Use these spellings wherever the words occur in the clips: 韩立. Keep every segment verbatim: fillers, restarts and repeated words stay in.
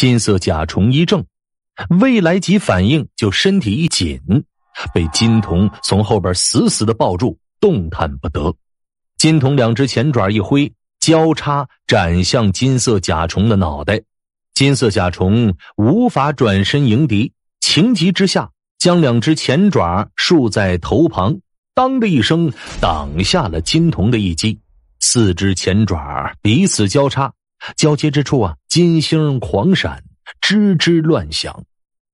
金色甲虫一怔，未来及反应就身体一紧，被金童从后边死死地抱住，动弹不得。金童两只前爪一挥，交叉斩向金色甲虫的脑袋。金色甲虫无法转身迎敌，情急之下将两只前爪竖在头旁，当的一声挡下了金童的一击。四只前爪彼此交叉，交接之处啊，金星狂闪，吱吱乱响。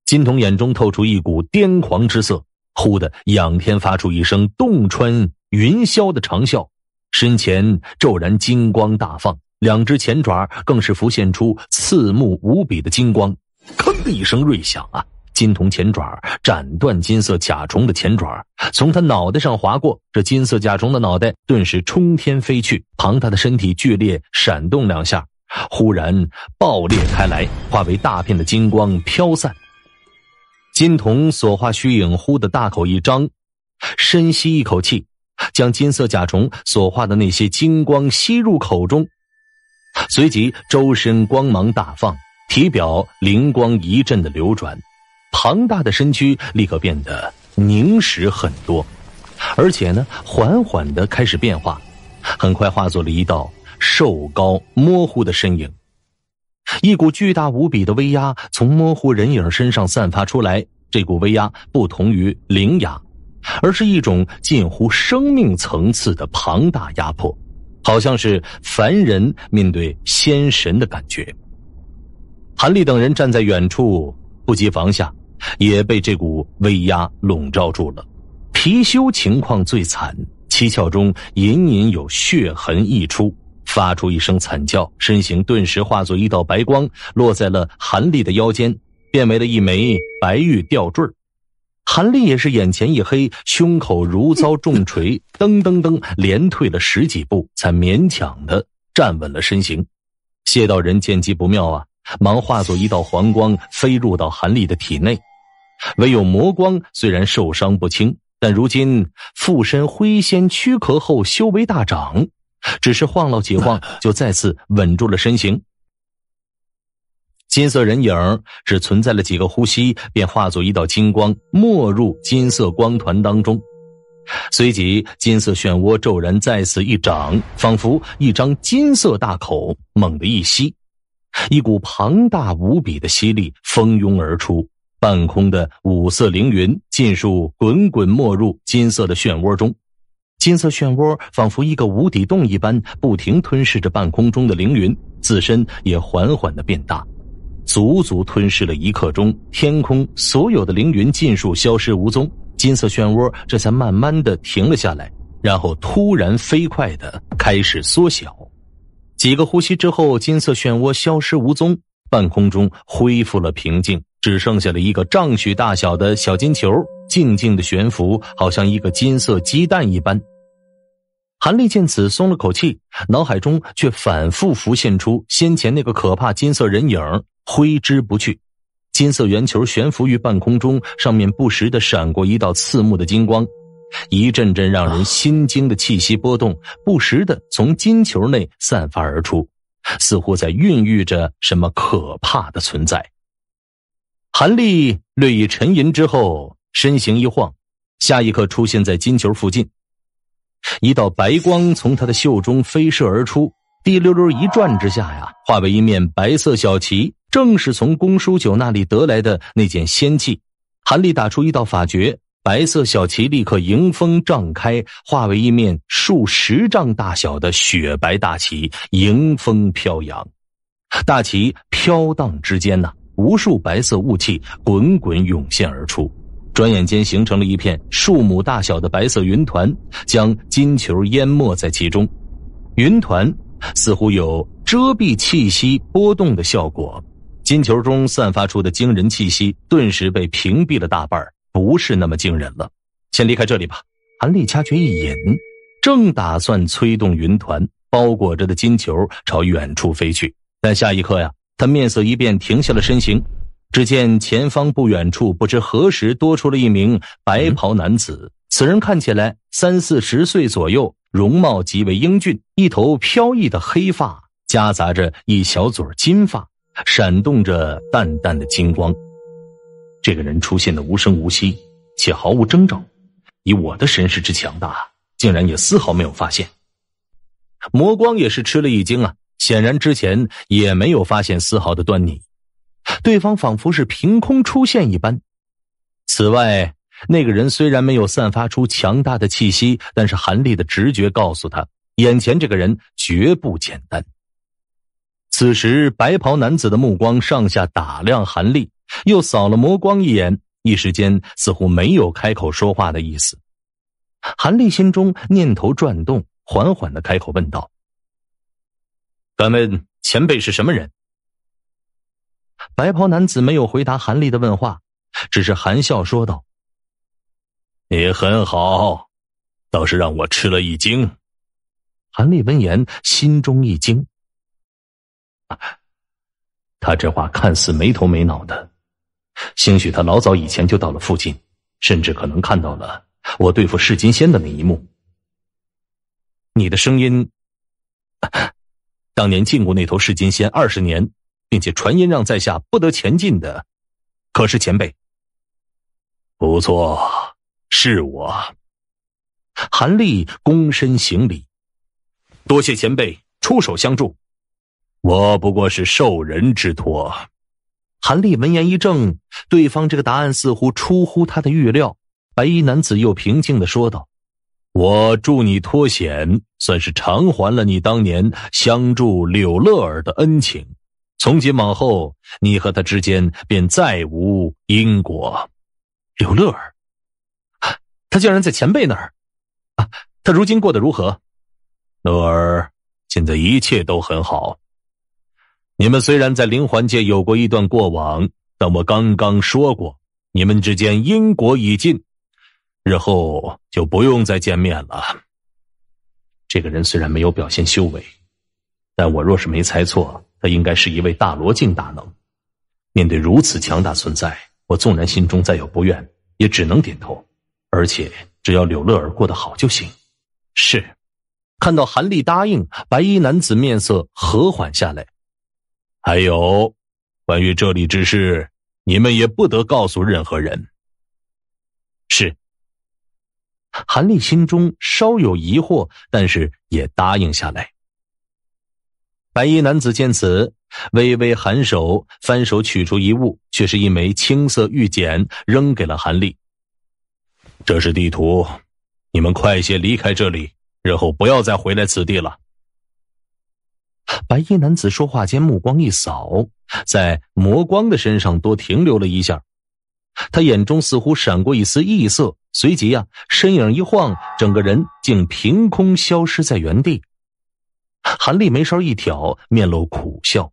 金童眼中透出一股癫狂之色，忽地仰天发出一声洞穿云霄的长啸，身前骤然金光大放，两只前爪更是浮现出刺目无比的金光，吭的一声锐响啊！金童前爪斩断金色甲虫的前爪，从他脑袋上划过，这金色甲虫的脑袋顿时冲天飞去，庞大的身体剧烈闪动两下，忽然爆裂开来，化为大片的金光飘散。金童所化虚影忽的大口一张，深吸一口气，将金色甲虫所化的那些金光吸入口中，随即周身光芒大放，体表灵光一阵的流转，庞大的身躯立刻变得凝实很多，而且呢，缓缓地开始变化，很快化作了一道瘦高模糊的身影。一股巨大无比的威压从模糊人影身上散发出来，这股威压不同于灵压，而是一种近乎生命层次的庞大压迫，好像是凡人面对仙神的感觉。韩立等人站在远处不及防下，也被这股威压笼罩住了。貔貅情况最惨，七窍中隐隐有血痕溢出，发出一声惨叫，身形顿时化作一道白光，落在了韩立的腰间，变为了一枚白玉吊坠。韩立也是眼前一黑，胸口如遭重锤，噔噔噔连退了十几步，才勉强地站稳了身形。谢道人见机不妙啊，忙化作一道黄光飞入到韩立的体内，唯有魔光虽然受伤不轻，但如今附身灰仙躯壳后修为大涨，只是晃了几晃就再次稳住了身形。金色人影只存在了几个呼吸，便化作一道金光没入金色光团当中，随即金色漩涡骤然再次一掌，仿佛一张金色大口猛地一吸，一股庞大无比的吸力蜂拥而出，半空的五色凌云尽数滚滚没入金色的漩涡中。金色漩涡仿佛一个无底洞一般，不停吞噬着半空中的凌云，自身也缓缓地变大，足足吞噬了一刻钟，天空所有的凌云尽数消失无踪，金色漩涡这才慢慢地停了下来，然后突然飞快地开始缩小。几个呼吸之后，金色漩涡消失无踪，半空中恢复了平静，只剩下了一个丈许大小的小金球静静的悬浮，好像一个金色鸡蛋一般。韩立见此松了口气，脑海中却反复浮现出先前那个可怕金色人影，挥之不去。金色圆球悬浮于半空中，上面不时地闪过一道刺目的金光，一阵阵让人心惊的气息波动不时地从金球内散发而出，似乎在孕育着什么可怕的存在。韩立略一沉吟之后，身形一晃，下一刻出现在金球附近，一道白光从他的袖中飞射而出，滴溜溜一转之下呀，化为一面白色小旗，正是从公输九那里得来的那件仙器。韩立打出一道法诀，白色小旗立刻迎风胀开，化为一面数十丈大小的雪白大旗，迎风飘扬。大旗飘荡之间呢、啊，无数白色雾气滚滚涌现而出，转眼间形成了一片数亩大小的白色云团，将金球淹没在其中。云团似乎有遮蔽气息波动的效果，金球中散发出的惊人气息顿时被屏蔽了大半，不是那么惊人了。先离开这里吧。韩立掐诀一引，正打算催动云团，包裹着的金球朝远处飞去，但下一刻呀，他面色一变，停下了身形。只见前方不远处，不知何时多出了一名白袍男子，此人看起来三四十岁左右，容貌极为英俊，一头飘逸的黑发夹杂着一小撮金发，闪动着淡淡的金光。这个人出现的无声无息，且毫无征兆，以我的神识之强大，竟然也丝毫没有发现。魔光也是吃了一惊啊，显然之前也没有发现丝毫的端倪，对方仿佛是凭空出现一般。此外，那个人虽然没有散发出强大的气息，但是韩立的直觉告诉他，眼前这个人绝不简单。此时白袍男子的目光上下打量韩立，又扫了魔光一眼，一时间似乎没有开口说话的意思。韩立心中念头转动，缓缓地开口问道：敢问前辈是什么人？白袍男子没有回答韩立的问话，只是含笑说道：你很好，倒是让我吃了一惊。韩立闻言心中一惊，他这话看似没头没脑的，兴许他老早以前就到了附近，甚至可能看到了我对付噬金仙的那一幕。你的声音，当年禁锢那头噬金仙二十年，并且传音让在下不得前进的，可是前辈？不错，是我。韩立躬身行礼，多谢前辈出手相助，我不过是受人之托。韩立闻言一怔，对方这个答案似乎出乎他的预料。白衣男子又平静地说道：我助你脱险，算是偿还了你当年相助柳乐儿的恩情，从今往后你和他之间便再无因果。柳乐儿？他竟然在前辈那儿、啊、他如今过得如何？乐儿现在一切都很好，你们虽然在灵环界有过一段过往，但我刚刚说过，你们之间因果已尽，日后就不用再见面了。这个人虽然没有表现修为，但我若是没猜错，他应该是一位大罗境大能。面对如此强大存在，我纵然心中再有不愿，也只能点头，而且只要柳乐儿过得好就行。是。看到韩立答应，白衣男子面色和缓下来。还有，关于这里之事，你们也不得告诉任何人。是。韩立心中稍有疑惑，但是也答应下来。白衣男子见此，微微颔首，翻手取出一物，却是一枚青色玉简，扔给了韩立。这是地图，你们快些离开这里，日后不要再回来此地了。白衣男子说话间目光一扫，在魔光的身上多停留了一下，他眼中似乎闪过一丝异色，随即啊，身影一晃，整个人竟凭空消失在原地。韩立眉梢一挑，面露苦笑。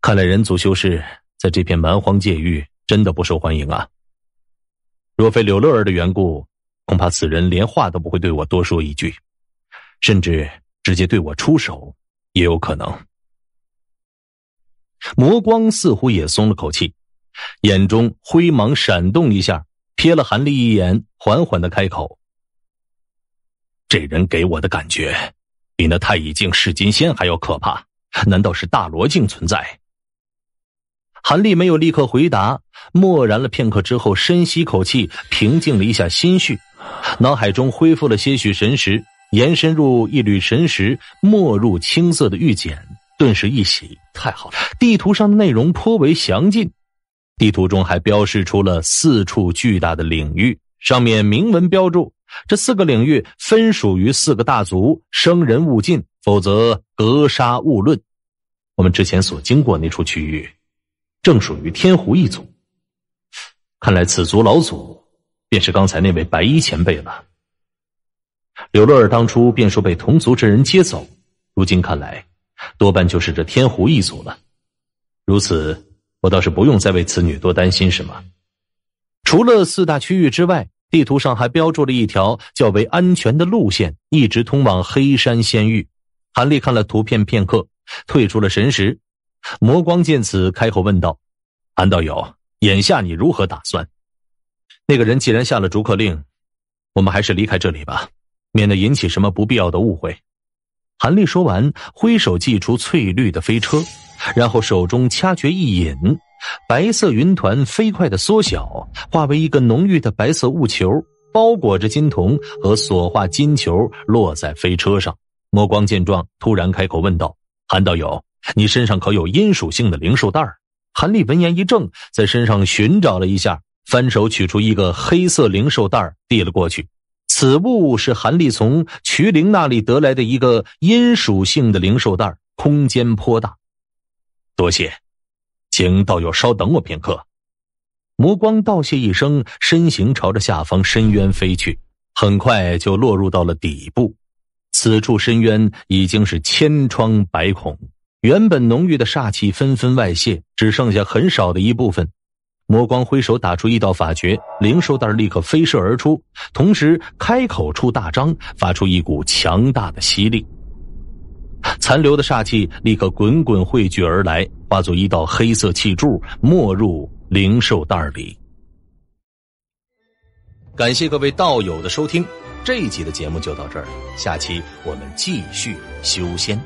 看来人族修士在这片蛮荒界域真的不受欢迎啊。若非柳乐儿的缘故，恐怕此人连话都不会对我多说一句，甚至直接对我出手也有可能。魔光似乎也松了口气，眼中灰芒闪动一下，瞥了韩立一眼，缓缓地开口：这人给我的感觉比那太乙境噬金仙还要可怕，难道是大罗境存在？韩立没有立刻回答，默然了片刻之后，深吸口气，平静了一下心绪，脑海中恢复了些许神识，延伸入一缕神识，没入青色的玉简，顿时一喜，太好了！地图上的内容颇为详尽，地图中还标示出了四处巨大的领域，上面明文标注，这四个领域分属于四个大族，生人勿近，否则格杀勿论。我们之前所经过那处区域正属于天狐一族，看来此族老祖便是刚才那位白衣前辈了。柳乐儿当初便说被同族之人接走，如今看来多半就是这天狐一族了。如此，我倒是不用再为此女多担心什么。除了四大区域之外，地图上还标注了一条较为安全的路线，一直通往黑山仙域。韩立看了图片片刻，退出了神识。魔光见此开口问道：韩道友，眼下你如何打算？那个人既然下了逐客令，我们还是离开这里吧，免得引起什么不必要的误会。韩立说完，挥手祭出翠绿的飞车，然后手中掐诀一引，白色云团飞快的缩小，化为一个浓郁的白色雾球，包裹着金童和所化金球落在飞车上。莫光见状，突然开口问道：“韩道友，你身上可有阴属性的灵兽蛋？”韩立闻言一怔，在身上寻找了一下，翻手取出一个黑色灵兽蛋递了过去。此物是韩立从瞿灵那里得来的一个阴属性的灵兽蛋，空间颇大。多谢，请道友稍等我片刻。魔光道谢一声，身形朝着下方深渊飞去，很快就落入到了底部。此处深渊已经是千疮百孔，原本浓郁的煞气纷纷外泄，只剩下很少的一部分。魔光挥手打出一道法诀，灵兽蛋立刻飞射而出，同时开口处大张，发出一股强大的吸力。残留的煞气立刻滚滚汇聚而来，化作一道黑色气柱，没入灵兽蛋里。感谢各位道友的收听，这一集的节目就到这儿，下期我们继续修仙。